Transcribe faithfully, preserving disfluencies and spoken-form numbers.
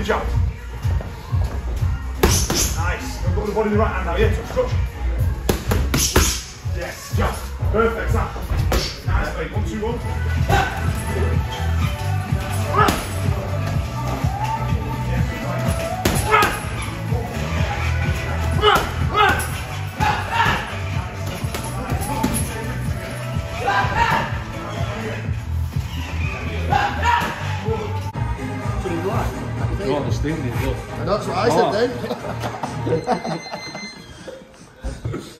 the jab. Nice. Don't go to the body with the right hand now. Yeah, touch, touch. Yes, jab. Perfect, Sam. Nice, mate. One, two, one. You're on the steam, you look. And that's what I said then.